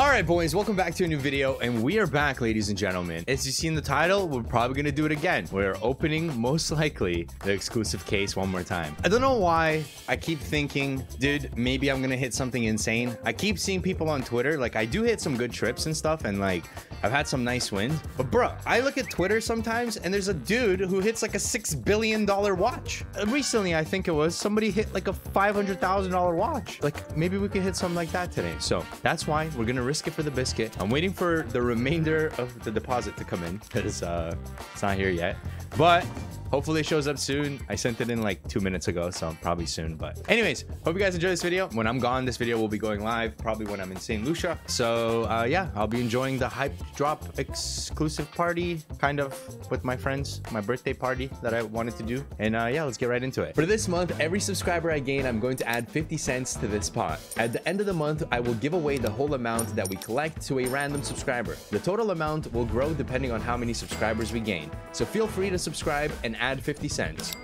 All right, boys, welcome back to a new video, and we are back, ladies and gentlemen. As you see in the title, we're probably gonna do it again. We're opening, most likely, the exclusive case one more time. I don't know why I keep thinking, dude, maybe I'm gonna hit something insane. I keep seeing people on Twitter, like, I do hit some good trips and stuff, and like, I've had some nice wins, but bro, I look at Twitter sometimes, and there's a dude who hits like a $6 billion watch. Recently, I think it was, somebody hit like a $500,000 watch. Like, maybe we could hit something like that today. So that's why we're gonna risk it for the biscuit. I'm waiting for the remainder of the deposit to come in because it's not here yet, but hopefully it shows up soon. I sent it in like 2 minutes ago, so probably soon. But anyways, hope you guys enjoy this video. When I'm gone, this video will be going live probably when I'm in St. Lucia. So yeah, I'll be enjoying the Hype Drop exclusive party, kind of, with my friends, my birthday party that I wanted to do. And yeah, let's get right into it. For this month, every subscriber I gain, I'm going to add 50 cents to this pot. At the end of the month, I will give away the whole amount that we collect to a random subscriber. The total amount will grow depending on how many subscribers we gain. So feel free to subscribe and add 50 cents.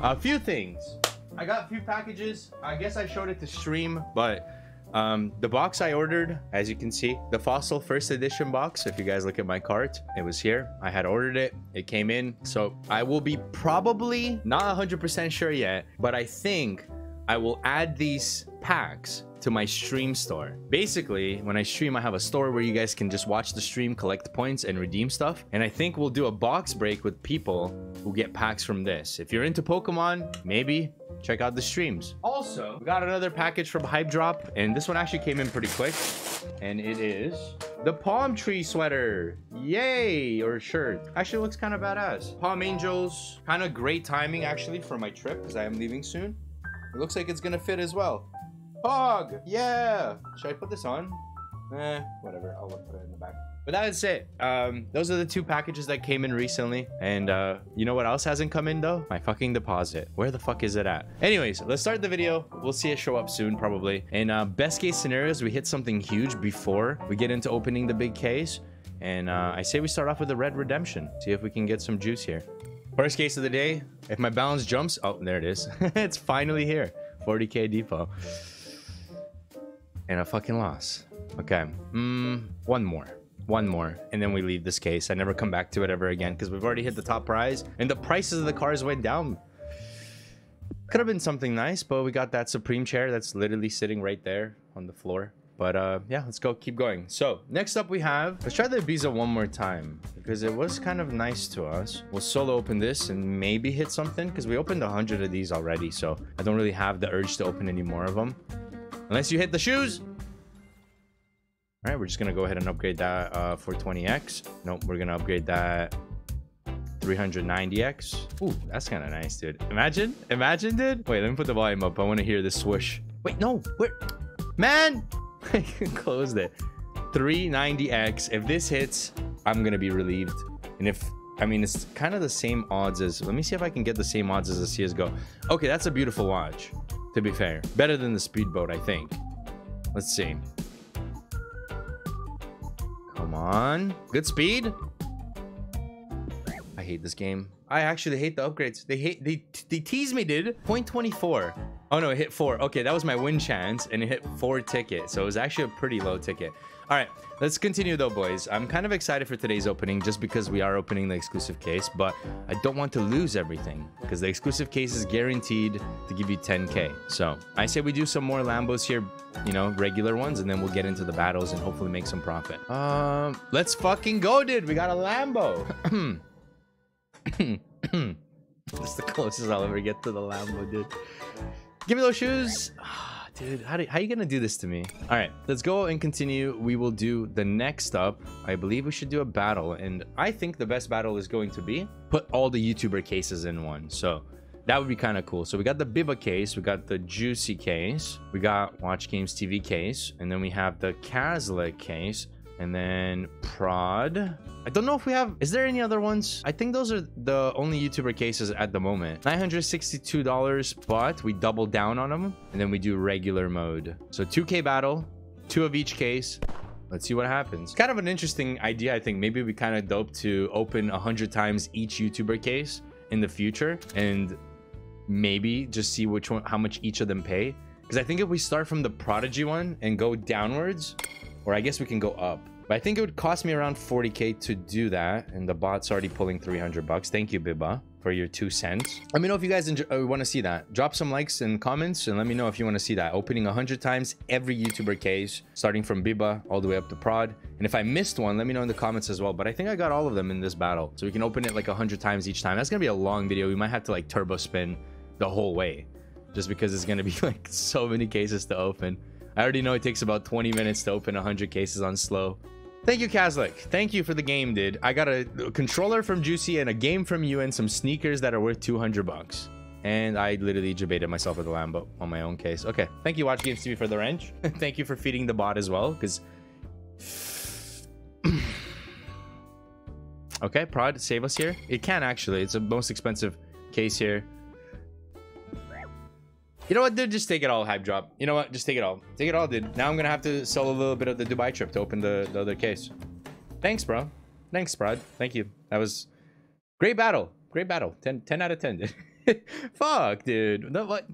A few things. I got a few packages. I guess I showed it to stream, but the box I ordered, as you can see, the Fossil first edition box. If you guys look at my cart, it was here. I had ordered it. It came in. So I will be probably not 100% sure yet, but I think I will add these packs to my stream store. Basically, when I stream, I have a store where you guys can just watch the stream, collect points, and redeem stuff. And I think we'll do a box break with people who get packs from this. If you're into Pokemon, maybe check out the streams. Also, we got another package from Hype Drop, and this one actually came in pretty quick. And it is the palm tree sweater. Yay, or shirt. Actually looks kind of badass. Palm Angels, kind of great timing actually for my trip because I am leaving soon. It looks like it's gonna fit as well. Hog! Yeah! Should I put this on? Eh, whatever. I'll put it in the back. But that is it. Those are the two packages that came in recently. And you know what else hasn't come in though? My fucking deposit. Where the fuck is it at? Anyways, let's start the video. We'll see it show up soon probably. And best case scenarios, we hit something huge before we get into opening the big case. And I say we start off with the red redemption. See if we can get some juice here. First case of the day. If my balance jumps... Oh, there it is. It's finally here. 40K depot. And a fucking loss. Okay. One more. And then we leave this case. I never come back to it ever again because we've already hit the top prize and the prices of the cars went down. Could have been something nice, but we got that Supreme chair that's literally sitting right there on the floor. But yeah, let's go. Keep going. So next up we have, let's try the Ibiza one more time because it was kind of nice to us. We'll solo open this and maybe hit something because we opened 100 of these already. So I don't really have the urge to open any more of them. Unless you hit the shoes. All right, we're just going to go ahead and upgrade that 420X. Nope, we're going to upgrade that 390X. Ooh, that's kind of nice, dude. Imagine, dude. Wait, let me put the volume up. I want to hear this swoosh. Wait, no. Where? Man, I closed it. 390X. If this hits, I'm going to be relieved. And if... I mean, it's kind of the same odds as... Let me see if I can get the same odds as a CSGO. Okay, that's a beautiful watch. To be fair, better than the speedboat, I think. Let's see. Come on. Good speed. I hate this game. I actually hate the upgrades. They tease me, dude. 0.24. Oh, no, it hit 4. Okay, that was my win chance, and it hit 4 tickets. So it was actually a pretty low ticket. All right, let's continue, though, boys. I'm kind of excited for today's opening just because we are opening the exclusive case, but I don't want to lose everything because the exclusive case is guaranteed to give you 10K. So I say we do some more Lambos here, you know, regular ones, and then we'll get into the battles and hopefully make some profit. Let's fucking go, dude. We got a Lambo. That's the closest I'll ever get to the Lambo, dude. Give me those shoes. Oh, dude, how are you gonna do this to me? All right, let's go and continue. We will do the next up. I believe we should do a battle. And I think the best battle is going to be put all the YouTuber cases in one. So that would be kind of cool. So we got the Biba case. We got the Juicy case. We got WatchGamesTV case. And then we have the Kazlet case. And then Prod. I don't know if we have... Is there any other ones? I think those are the only YouTuber cases at the moment. $962, but we double down on them. And then we do regular mode. So 2K battle, 2 of each case. Let's see what happens. Kind of an interesting idea, I think. Maybe we kind of dope to open 100 times each YouTuber case in the future. And maybe just see which one, how much each of them pay. Because I think if we start from the Prodigy one and go downwards... Or I guess we can go up. But I think it would cost me around 40k to do that. And the bot's already pulling 300 bucks. Thank you, Biba, for your 2 cents. Let me know if you guys want to see that. Drop some likes and comments and let me know if you want to see that. Opening 100 times every YouTuber case, starting from Biba all the way up to Prod. And if I missed one, let me know in the comments as well. But I think I got all of them in this battle. So we can open it like 100 times each time. That's going to be a long video. We might have to like turbo spin the whole way. Just because it's going to be like so many cases to open. I already know it takes about 20 minutes to open 100 cases on slow. Thank you, Kazlik. Thank you for the game, dude. I got a controller from Juicy and a game from you and some sneakers that are worth 200 bucks. And I literally debated myself with a Lambo on my own case. Okay. Thank you, WatchGamesTV, for the wrench. Thank you for feeding the bot as well, because... Okay, Prod, save us here. It can, actually. It's the most expensive case here. You know what, dude? Just take it all, Hype Drop. You know what? Just take it all. Take it all, dude. Now I'm going to have to sell a little bit of the Dubai trip to open the other case. Thanks, bro. Thanks, Prod. Thank you. That was... Great battle. Great battle. 10 out of 10, dude. Fuck, dude. No, what?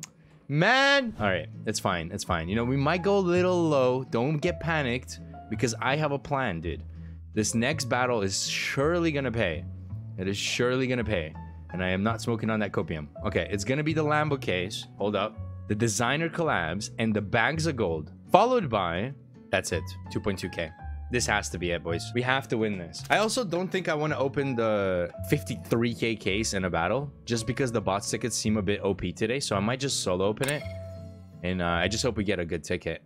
Man! Alright, it's fine. It's fine. You know, we might go a little low. Don't get panicked. Because I have a plan, dude. This next battle is surely going to pay. It is surely going to pay. And I am not smoking on that copium. Okay, it's going to be the Lambo case. Hold up. The designer collabs and the bags of gold, followed by, that's it, 2.2k. This has to be it, boys. We have to win this. I also don't think I want to open the 53k case in a battle, just because the bots tickets seem a bit OP today, so I might just solo open it. And I just hope we get a good ticket.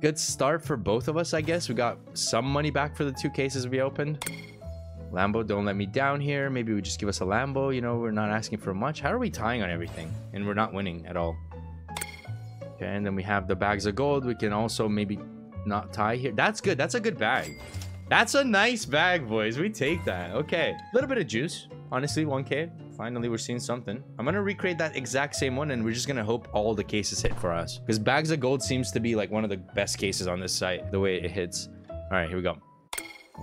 Good start for both of us, I guess. We got some money back for the 2 cases we opened. Lambo, don't let me down here. Maybe we just give us a Lambo. You know, we're not asking for much. How are we tying on everything? And we're not winning at all. Okay, and then we have the bags of gold. We can also maybe not tie here. That's good. That's a good bag. That's a nice bag, boys. We take that. Okay. A little bit of juice. Honestly, 1k. Finally, we're seeing something. I'm going to recreate that exact same one, and we're just going to hope all the cases hit for us. Because bags of gold seems to be like one of the best cases on this site, the way it hits. All right, here we go.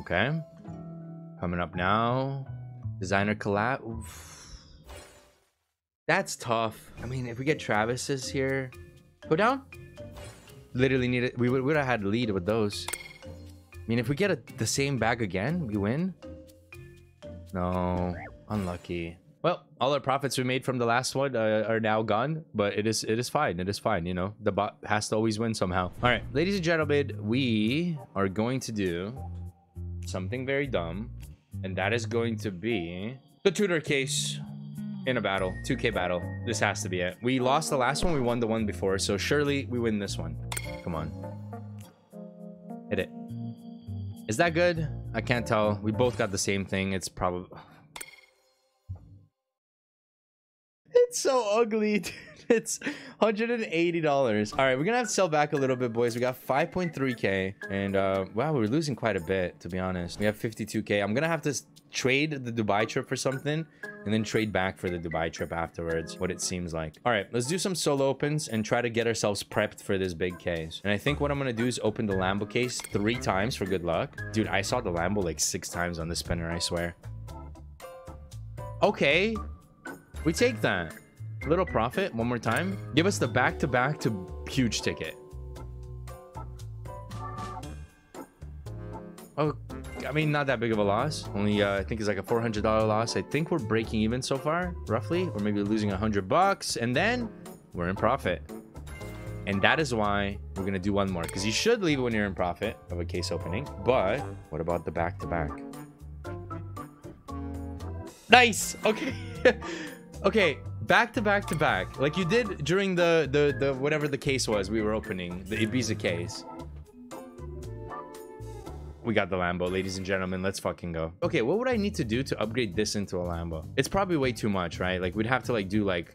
Okay. Coming up now, designer collab. Oof. That's tough. I mean, if we get Travis's here, go down. Literally need it. We would have had lead with those. I mean, if we get the same bag again, we win. No, unlucky. Well, all our profits we made from the last one are now gone, but it is fine. It is fine. You know, the bot has to always win somehow. All right, ladies and gentlemen, we are going to do something very dumb. And that is going to be the tutor case in a battle. 2k battle. This has to be it. We lost the last one. We won the one before. So surely we win this one. Come on. Hit it. Is that good? I can't tell. We both got the same thing. It's probably... It's so ugly, dude. It's $180. All right, we're gonna have to sell back a little bit, boys. We got 5.3k, and wow, we're losing quite a bit, to be honest. We have 52k. I'm gonna have to trade the Dubai trip for something, and then trade back for the Dubai trip afterwards, what it seems like. All right, let's do some solo opens and try to get ourselves prepped for this big case. And I think what I'm gonna do is open the Lambo case 3 times for good luck. Dude, I saw the Lambo like 6 times on the spinner, I swear. Okay, we take that. Little profit one more time. Give us the back-to-back to huge ticket. Oh, I mean, not that big of a loss. Only I think it's like a $400 loss. I think we're breaking even so far, roughly, or maybe losing 100 bucks, and then we're in profit. And that is why we're gonna do one more, because you should leave when you're in profit of a case opening. But what about the back-to-back? Nice. Okay. Okay. Back to back to back, like you did during the whatever the case was we were opening, the Ibiza case. We got the Lambo, ladies and gentlemen. Let's fucking go. Okay, what would I need to do to upgrade this into a Lambo? It's probably way too much, right? Like, we'd have to like do like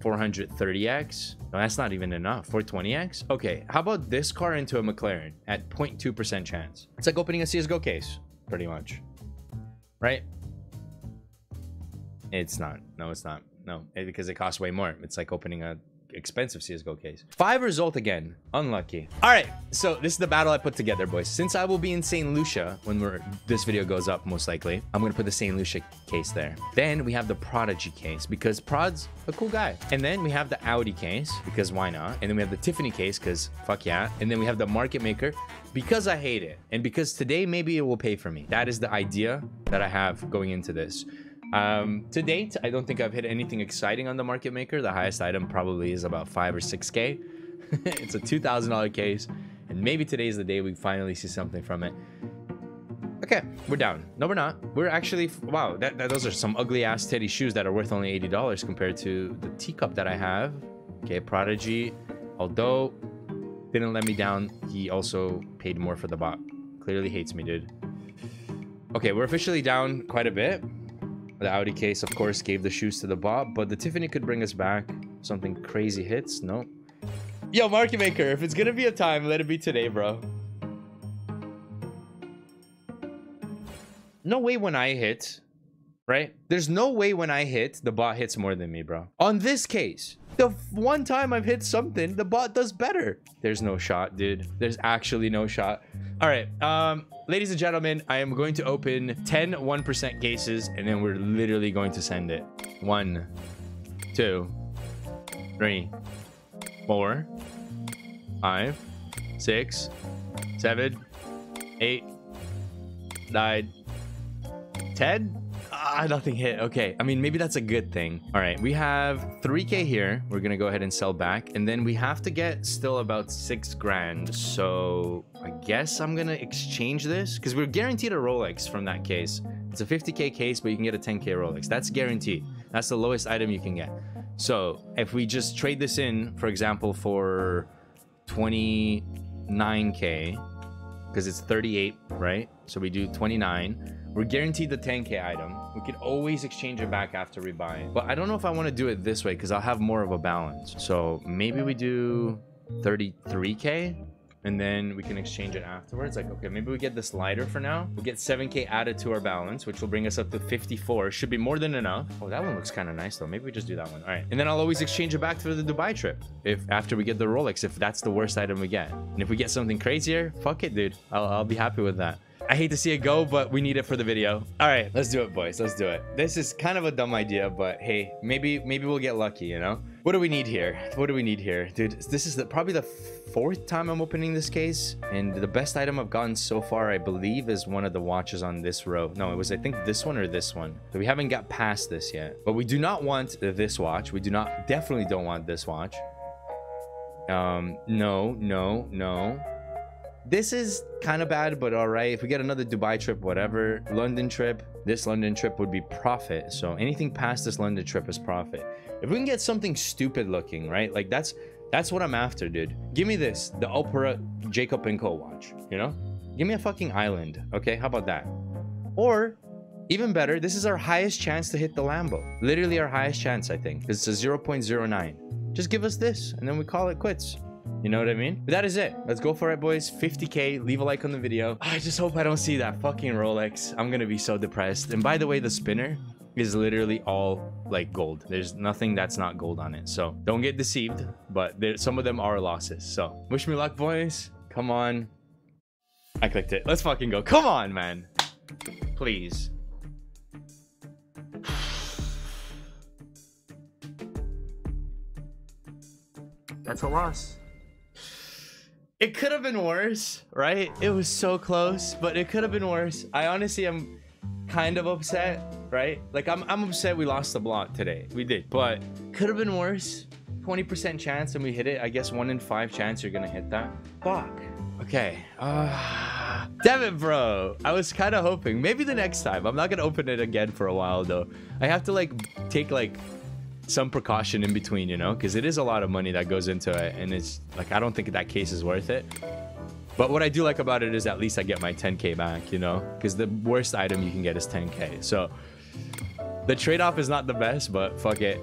430x. No, that's not even enough. 420x. Okay, how about this car into a McLaren at 0.2% chance? It's like opening a CSGO case, pretty much, right? It's not. No, it's not. No, because it costs way more. It's like opening a expensive CSGO case. 5 result again. Unlucky. All right, so this is the battle I put together, boys. Since I will be in St. Lucia when this video goes up, most likely, I'm going to put the St. Lucia case there. Then we have the Prodigy case because Prod's a cool guy. And then we have the Audi case because why not? And then we have the Tiffany case because fuck yeah. And then we have the Market Maker because I hate it. And because today, maybe it will pay for me. That is the idea that I have going into this. To date, I don't think I've hit anything exciting on the Market Maker. The highest item probably is about 5 or 6K. It's a $2,000 case, and maybe today's the day we finally see something from it. Okay, we're down. No, we're not. We're actually, wow, those are some ugly ass teddy shoes that are worth only $80 compared to the teacup that I have. Okay, Prodigy, although didn't let me down, he also paid more for the bot. Clearly hates me, dude. Okay, we're officially down quite a bit. The Audi case, of course, gave the shoes to the bot, but the Tiffany could bring us back. Something crazy hits. Nope. Yo, Market Maker, if it's gonna be a time, let it be today, bro. No way when I hit, right? There's no way when I hit, the bot hits more than me, bro. On this case, the one time I've hit something, the bot does better. There's no shot, dude. There's actually no shot. All right, ladies and gentlemen, I am going to open 10 1% cases, and then we're literally going to send it. 1, 2, 3, 4, 5, 6, 7, 8, 9, 10. Ah, nothing hit. Okay, I mean, maybe that's a good thing. All right, we have 3K here. We're gonna go ahead and sell back, and then we have to get still about 6 grand. So I guess I'm gonna exchange this because we're guaranteed a Rolex from that case. It's a 50K case, but you can get a 10K Rolex. That's guaranteed. That's the lowest item you can get. So if we just trade this in, for example, for 29K, because it's 38, right? So we do 29. We're guaranteed the 10K item. We could always exchange it back after we buy it. But I don't know if I want to do it this way because I'll have more of a balance. So maybe we do 33K and then we can exchange it afterwards. Like, okay, maybe we get this lighter for now. We'll get 7K added to our balance, which will bring us up to 54. Should be more than enough. Oh, that one looks kind of nice though. Maybe we just do that one. All right. And then I'll always exchange it back for the Dubai trip if after we get the Rolex, if that's the worst item we get. And if we get something crazier, fuck it, dude. I'll be happy with that. I hate to see it go, but we need it for the video. All right, let's do it, boys. Let's do it. This is kind of a dumb idea, but hey, maybe we'll get lucky, you know? What do we need here? What do we need here? Dude, this is probably the 4th time I'm opening this case. And the best item I've gotten so far, I believe, is one of the watches on this row. No, it was, I think, this one or this one. So we haven't got past this yet. But we do not want this watch. We do not, definitely don't want this watch. No, no, no. This is kind of bad, but all right. If we get another Dubai trip, whatever. London trip. This London trip would be profit. So anything past this London trip is profit. If we can get something stupid looking, right? Like that's what I'm after, dude. Give me this. The Opera Jacob & Co. watch, you know? Give me a fucking island. Okay, how about that? Or even better, this is our highest chance to hit the Lambo. Literally our highest chance, I think. It's a 0.09. Just give us this and then we call it quits. You know what I mean? But that is it. Let's go for it, boys. 50K. Leave a like on the video. I just hope I don't see that fucking Rolex. I'm gonna be so depressed. And by the way, the spinner is literally all like gold. There's nothing that's not gold on it. So don't get deceived, but some of them are losses. So wish me luck, boys. Come on. I clicked it. Let's fucking go. Come on, man. Please. That's a loss. It could have been worse, right? It was so close, but it could have been worse. I honestly am kind of upset, right? Like, I'm upset we lost the block today. We did, but could have been worse. 20% chance and we hit it. I guess 1 in 5 chance you're gonna hit that. Fuck. Okay. Damn it, bro. I was kind of hoping. Maybe the next time. I'm not gonna open it again for a while, though. I have to, like, take, like, some precaution in between, you know, because it is a lot of money that goes into it, and it's like I don't think that case is worth it. But what I do like about it is at least I get my 10K back, you know, because the worst item you can get is 10K. So the trade-off is not the best, but fuck it.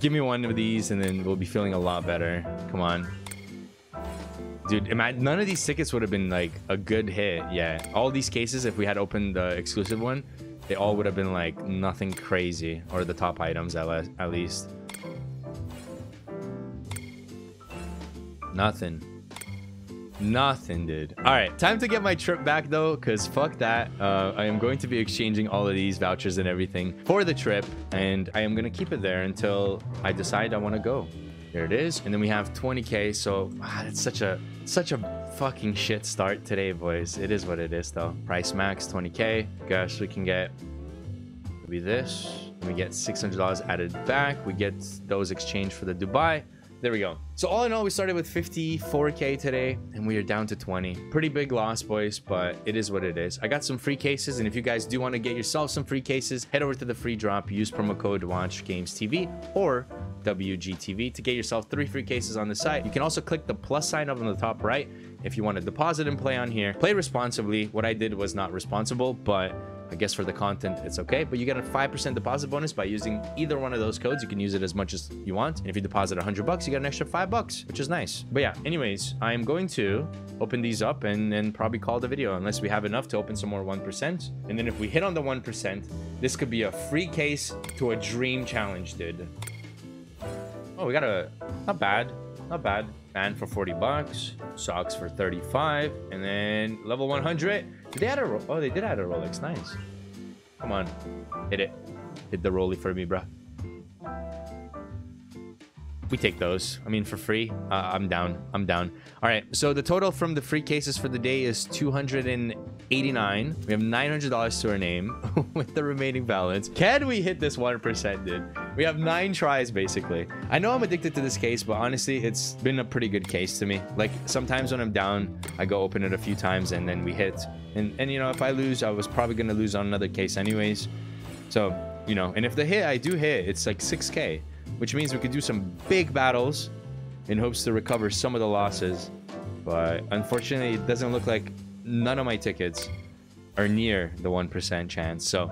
Give me one of these and then we'll be feeling a lot better. Come on, dude. Imagine, none of these tickets would have been like a good hit. Yeah, all these cases, if we had opened the exclusive one, they all would have been like nothing crazy, or the top items at least. Nothing. Nothing, dude. All right, time to get my trip back though, because fuck that. I am going to be exchanging all of these vouchers and everything for the trip, and I am going to keep it there until I decide I want to go. There it is. And then we have 20K. So that's such a fucking shit start today, boys. It is what it is though. Price max 20K. Gosh, we can get maybe this. We get $600 added back. We get those exchanged for the Dubai. There we go. So all in all, we started with 54K today, and we are down to 20. Pretty big loss, boys, but it is what it is. I got some free cases, and if you guys do want to get yourself some free cases, head over to the free drop, use promo code WatchGamesTV or WGTV to get yourself 3 free cases on the site. You can also click the plus sign up on the top right if you want to deposit and play on here. Play responsibly. What I did was not responsible, but I guess for the content, it's okay. But you get a 5% deposit bonus by using either one of those codes. You can use it as much as you want. And if you deposit $100, you get an extra $5, which is nice. But yeah, anyways, I'm going to open these up and then probably call the video unless we have enough to open some more 1%. And then if we hit on the 1%, this could be a free case to a dream challenge, dude. Oh, we got a, not bad, not bad. Fan for $40, socks for $35, and then level 100. Did they add a Rolex? Oh, they did add a Rolex. Nice. Come on, hit it. Hit the Rolly for me, bruh. We take those. I mean, for free. I'm down. I'm down. All right. So the total from the free cases for the day is 289. We have $900 to our name with the remaining balance. Can we hit this 1%, dude? We have 9 tries, basically. I know I'm addicted to this case, but honestly, it's been a pretty good case to me. Like, sometimes when I'm down, I go open it a few times, and then we hit. And you know, if I lose, I was probably going to lose on another case anyways. So, you know, and if the hit, I do hit, it's like 6K, which means we could do some big battles in hopes to recover some of the losses. But unfortunately, it doesn't look like none of my tickets are near the 1% chance. So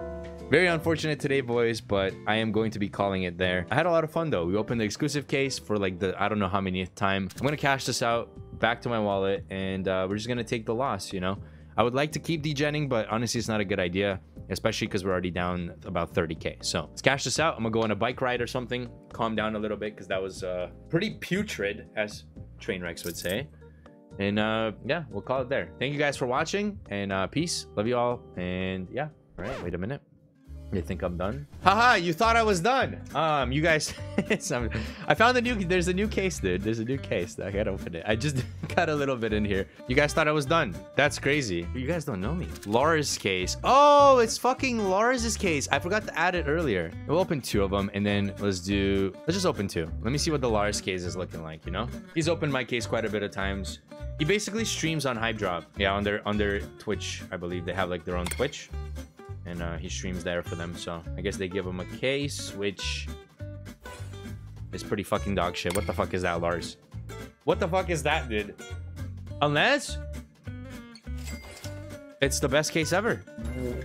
very unfortunate today, boys, but I am going to be calling it there. I had a lot of fun, though. We opened the exclusive case for, like, the I don't know how many time. I'm going to cash this out back to my wallet, and we're just going to take the loss, you know? I would like to keep degenning, but honestly, it's not a good idea, especially because we're already down about 30K. So let's cash this out. I'm going to go on a bike ride or something, calm down a little bit, because that was pretty putrid, as Trainwrecks would say. And, yeah, we'll call it there. Thank you guys for watching, and peace. Love you all, and, yeah. All right, wait a minute. You think I'm done? Haha, you thought I was done. You guys, I found a new, there's a new case, dude. There's a new case. I gotta open it. I just got a little bit in here. You guys thought I was done. That's crazy. You guys don't know me. Lars case. Oh, it's fucking Lars's case. I forgot to add it earlier. We'll open 2 of them, and then let's just open 2. Let me see what the Lars case is looking like, you know? He's opened my case quite a bit of times. He basically streams on Hype Drop. Yeah, on their Twitch, I believe. They have, like, their own Twitch. And he streams there for them, so I guess they give him a case, which is pretty fucking dog shit. What the fuck is that, Lars? What the fuck is that, dude? Unless it's the best case ever.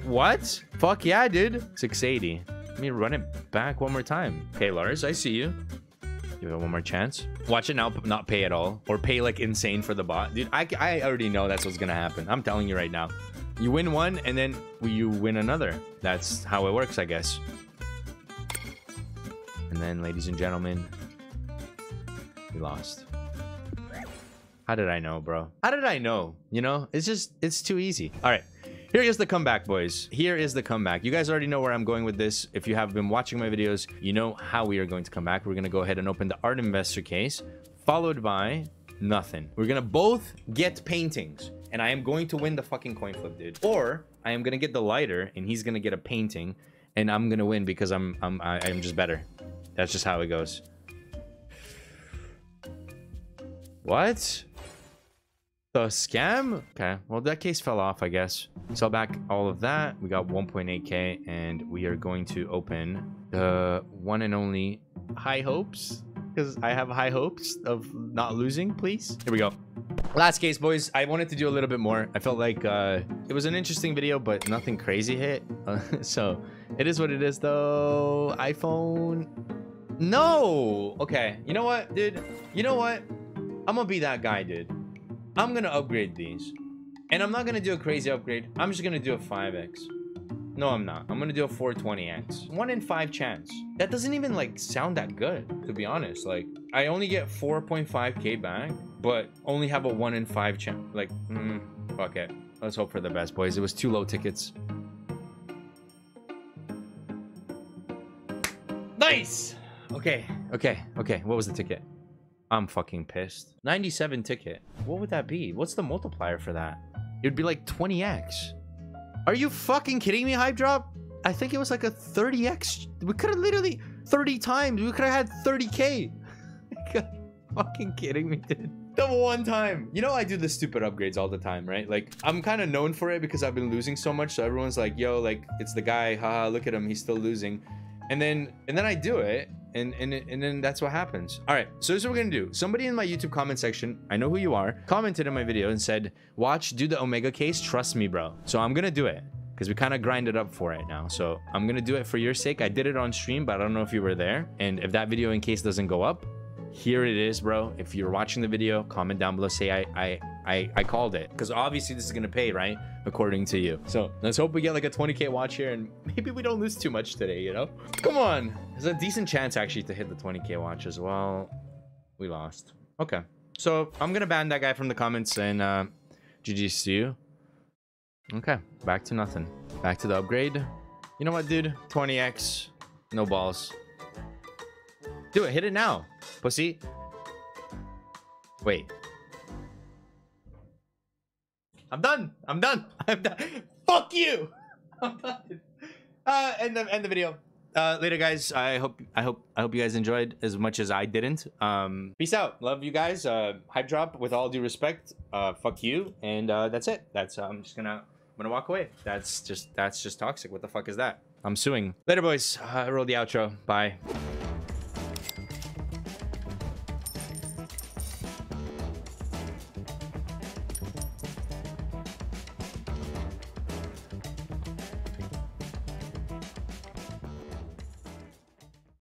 What? Fuck yeah, dude. 680. Let me run it back one more time. Hey, Lars, I see you. Give it one more chance. Watch it now, not pay at all, or pay like insane for the bot, dude. I already know that's what's gonna happen. I'm telling you right now. You win one, and then you win another. That's how it works, I guess. And then, ladies and gentlemen, we lost. How did I know, bro? How did I know? You know, it's just, it's too easy. All right. Here is the comeback, boys. Here is the comeback. You guys already know where I'm going with this. If you have been watching my videos, you know how we are going to come back. We're going to go ahead and open the art investor case, followed by nothing. We're going to both get paintings. And I am going to win the fucking coin flip, dude. Or I am going to get the lighter, and he's going to get a painting, and I'm going to win because I'm just better. That's just how it goes. What? The scam? Okay. Well, that case fell off, I guess. Sell back all of that. We got 1.8K, and we are going to open the one and only High Hopes, because I have high hopes of not losing, please. Here we go. Last case, boys. I wanted to do a little bit more. I felt like it was an interesting video, but nothing crazy hit. So it is what it is, though. iPhone. No. Okay. You know what, dude? You know what? I'm going to be that guy, dude. I'm going to upgrade these. And I'm not going to do a crazy upgrade. I'm just going to do a 5X. No, I'm not. I'm gonna do a 420x. 1 in 5 chance. That doesn't even like sound that good, to be honest. Like, I only get 4.5k back, but only have a 1 in 5 chance. Like, fuck it. Let's hope for the best, boys. It was 2 low tickets. Nice. Okay, okay, okay. What was the ticket? I'm fucking pissed. 97 ticket. What would that be? What's the multiplier for that? It would be like 20x. Are you fucking kidding me, Hype Drop? I think it was like a 30x. We could have literally 30 times. We could have had 30k. Fucking kidding me, dude. The one time. You know, I do the stupid upgrades all the time, right? Like, I'm kind of known for it because I've been losing so much. So everyone's like, yo, like, it's the guy. Haha, look at him. He's still losing. And then I do it. And then that's what happens. All right, so this is what we're gonna do. Somebody in my YouTube comment section, I know who you are, commented in my video and said, watch, do the Omega case, trust me, bro. So I'm gonna do it, because we kind of grinded up for it now. So I'm gonna do it for your sake. I did it on stream, but I don't know if you were there. And if that video in case doesn't go up, here it is, bro. If you're watching the video, comment down below, say I called it. Because obviously this is gonna pay, right? According to you. So let's hope we get like a 20k watch here and maybe we don't lose too much today, you know? Come on. There's a decent chance actually to hit the 20k watch as well. We lost. Okay. So I'm gonna ban that guy from the comments and GG's to you. Okay. Back to nothing. Back to the upgrade. You know what, dude? 20x. No balls. Do it. Hit it now. Pussy. Wait. I'm done. I'm done. I'm done. Fuck you. I'm done. End the video. Later, guys. I hope you guys enjoyed as much as I didn't. Peace out. Love you guys. Hype Drop. With all due respect. Fuck you. And that's it. That's I'm gonna walk away. That's just toxic. What the fuck is that? I'm suing. Later, boys. I rolled the outro. Bye.